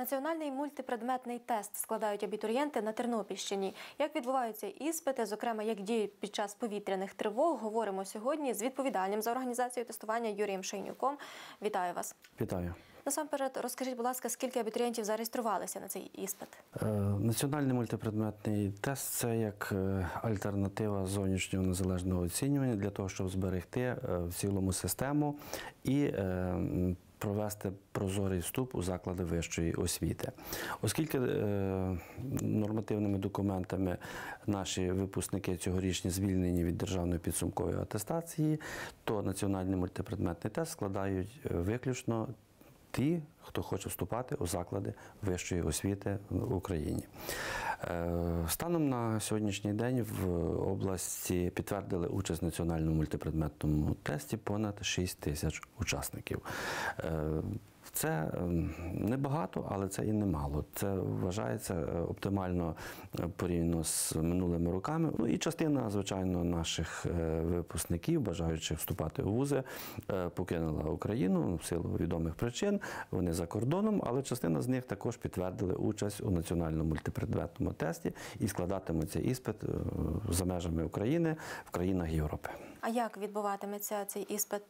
Національний мультипредметний тест складають абітурієнти на Тернопільщині. Як відбуваються іспити, зокрема, як діють під час повітряних тривог, говоримо сьогодні з відповідальним за організацію тестування Юрієм Шайнюком. Вітаю вас. Вітаю. Насамперед, розкажіть, будь ласка, скільки абітурієнтів зареєструвалися на цей іспит? Національний мультипредметний тест – це як альтернатива зовнішнього незалежного оцінювання для того, щоб зберегти в цілому систему і провести прозорий вступ у заклади вищої освіти. Оскільки нормативними документами наші випускники цьогорічні звільнені від державної підсумкової атестації, то національний мультипредметний тест складають виключно ті, хто хоче вступати у заклади вищої освіти в Україні. Станом на сьогоднішній день в області підтвердили участь в національному мультипредметному тесті понад 6 тисяч учасників. Це небагато, але це і немало. Це вважається оптимально порівняно з минулими роками. Ну, і частина, звичайно, наших випускників, бажаючих вступати у вузи, покинула Україну в силу відомих причин. Вони за кордоном, але частина з них також підтвердили участь у національному мультипредметному тесті і складатимуться іспит за межами України в країнах Європи. А як відбуватиметься цей іспит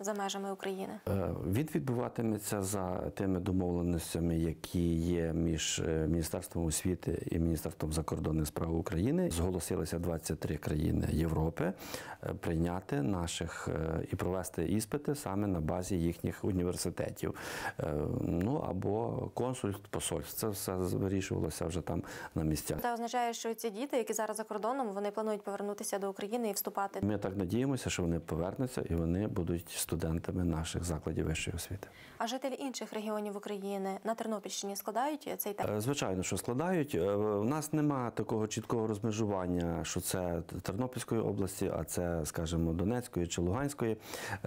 за межами України? Він відбуватиметься за тими домовленостями, які є між Міністерством освіти і Міністерством закордонних справ України. Зголосилися 23 країни Європи прийняти наших і провести іспити саме на базі їхніх університетів. Ну, або консульств, посольств. Це все вирішувалося вже там на місцях. Це означає, що ці діти, які зараз за кордоном, вони планують повернутися до України і вступати? Ми так надіємося, що вони повернуться і вони будуть студентами наших закладів вищої освіти. А жителі інших регіонів України на Тернопільщині складають цей тест? Звичайно, що складають. У нас немає такого чіткого розмежування, що це Тернопільської області, а це, скажімо, Донецької чи Луганської.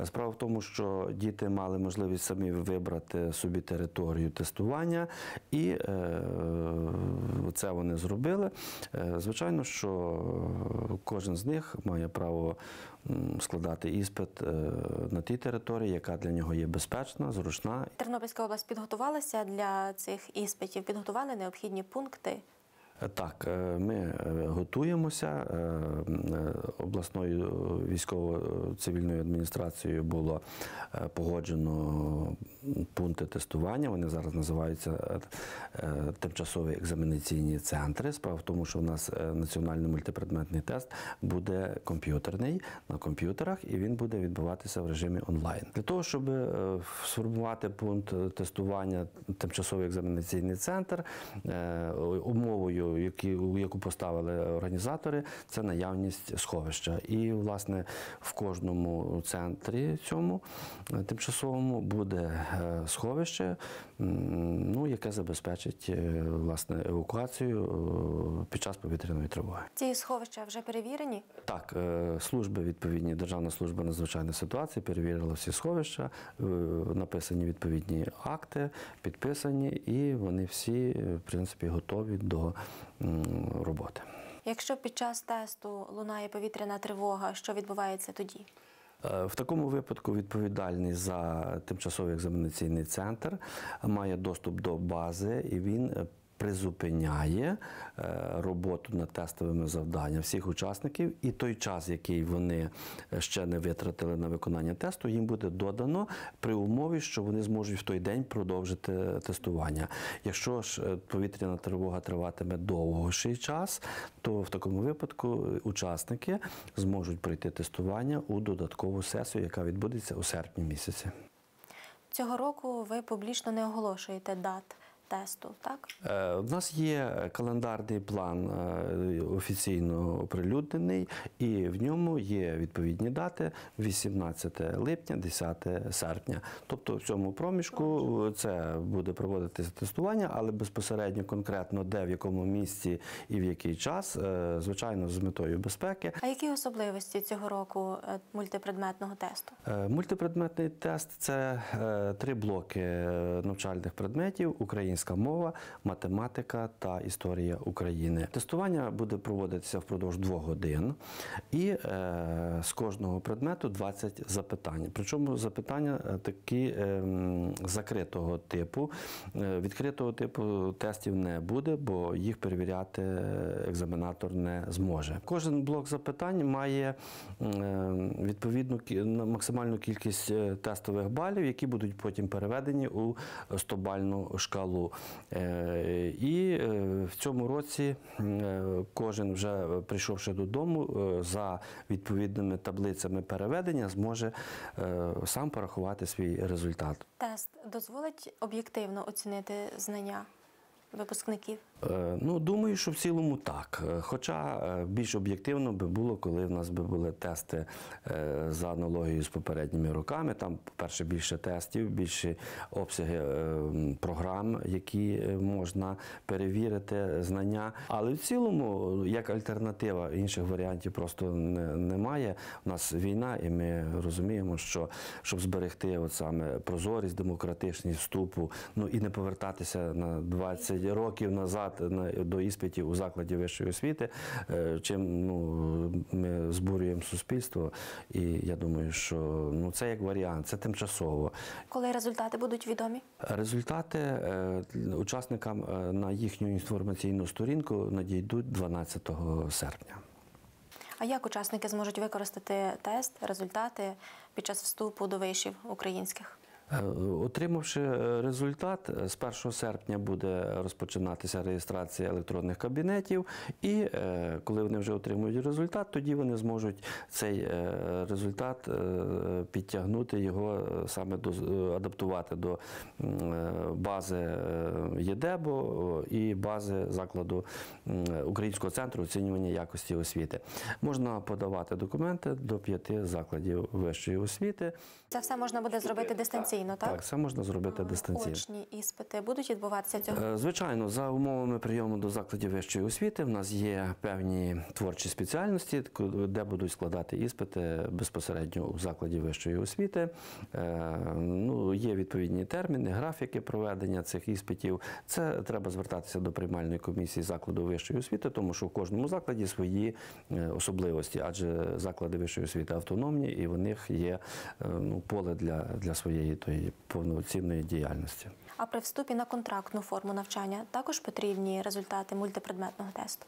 Справа в тому, що діти мали можливість самі вибрати собі територію тестування, і це вони зробили. Звичайно, що кожен з них має право складати іспит на тій території, яка для нього є безпечна, зручна. Тернопільська область підготувалася для цих іспитів? Підготували необхідні пункти? Так, ми готуємося. Обласною військово-цивільною адміністрацією було погоджено пункти тестування. Вони зараз називаються тимчасові екзаменаційні центри. Справа в тому, що у нас національний мультипредметний тест буде комп'ютерний на комп'ютерах, і він буде відбуватися в режимі онлайн. Для того, щоб сформувати пункт тестування тимчасовий екзаменаційний центр, умовою, яку поставили організатори, це наявність сховища. І, власне, в кожному центрі цьому тимчасовому буде сховище, ну, яке забезпечить, власне, евакуацію під час повітряної тривоги. Ці сховища вже перевірені? Так, служби відповідні, Державна служба надзвичайних ситуацій перевірила всі сховища, написані відповідні акти, підписані, і вони всі, в принципі, готові до роботи. Якщо під час тесту лунає повітряна тривога, що відбувається тоді? В такому випадку відповідальний за тимчасовий екзаменаційний центр має доступ до бази, і він призупиняє роботу над тестовими завданнями всіх учасників, і той час, який вони ще не витратили на виконання тесту, їм буде додано при умові, що вони зможуть в той день продовжити тестування. Якщо ж повітряна тривога триватиме довший час, то в такому випадку учасники зможуть пройти тестування у додаткову сесію, яка відбудеться у серпні місяці. Цього року ви публічно не оголошуєте дат тесту, так? У нас є календарний план офіційно оприлюднений, і в ньому є відповідні дати: 18 липня, 10 серпня. Тобто в цьому проміжку це буде проводитися тестування, але безпосередньо конкретно де, в якому місці і в який час, звичайно, з метою безпеки. А які особливості цього року мультипредметного тесту? Мультипредметний тест – це 3 блоки навчальних предметів: українська українська мова, математика та історія України. Тестування буде проводитися впродовж 2 годин і з кожного предмету 20 запитань. Причому запитання такі закритого типу. Відкритого типу тестів не буде, бо їх перевіряти екзаменатор не зможе. Кожен блок запитань має відповідну максимальну кількість тестових балів, які будуть потім переведені у 100-бальну шкалу. І в цьому році кожен, вже прийшовши додому, за відповідними таблицями переведення зможе сам порахувати свій результат. Тест дозволить об'єктивно оцінити знання випускників? Ну, думаю, що в цілому так. Хоча більш об'єктивно би було, коли в нас би були тести за аналогією з попередніми роками. Там, по-перше, більше тестів, більші обсяги програм, які можна перевірити знання. Але в цілому, як альтернатива, інших варіантів просто немає. У нас війна, і ми розуміємо, що щоб зберегти от саме прозорість, демократичність вступу, ну і не повертатися на 20 років назад до іспитів у закладі вищої освіти, чим ми збурюємо суспільство. І я думаю, що це як варіант, це тимчасово. Коли результати будуть відомі? Результати учасникам на їхню інформаційну сторінку надійдуть 12 серпня. А як учасники зможуть використати тест, результати під час вступу до вишів українських? Отримавши результат, з 1 серпня буде розпочинатися реєстрація електронних кабінетів, і коли вони вже отримують результат, тоді вони зможуть цей результат підтягнути, його саме адаптувати до бази ЄДЕБУ і бази закладу Українського центру оцінювання якості освіти. Можна подавати документи до 5 закладів вищої освіти. Це все можна буде зробити дистанційно? Так, це можна зробити дистанційно. Очні іспити будуть відбуватися цього? Звичайно, за умовами прийому до закладів вищої освіти в нас є певні творчі спеціальності, де будуть складати іспити безпосередньо у закладі вищої освіти. Є відповідні терміни, графіки проведення цих іспитів. Це треба звертатися до приймальної комісії закладу вищої освіти, тому що в кожному закладі свої особливості, адже заклади вищої освіти автономні і в них є поле для своєї повноцінної діяльності. А при вступі на контрактну форму навчання також потрібні результати мультипредметного тесту?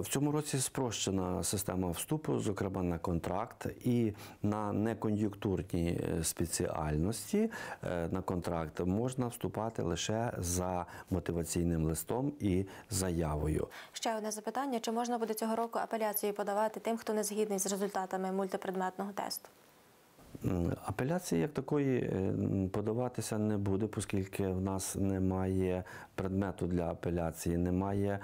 В цьому році спрощена система вступу, зокрема на контракт і на некон'юнктурні спеціальності на контракт можна вступати лише за мотиваційним листом і заявою. Ще одне запитання. Чи можна буде цього року апеляцію подавати тим, хто не згідний з результатами мультипредметного тесту? Апеляції як такої подаватися не буде, оскільки в нас немає предмету для апеляції, немає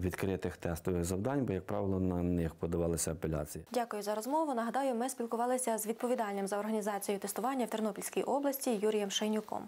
відкритих тестових завдань, бо, як правило, на них подавалися апеляції. Дякую за розмову. Нагадаю, ми спілкувалися з відповідальним за організацію тестування в Тернопільській області Юрієм Шайнюком.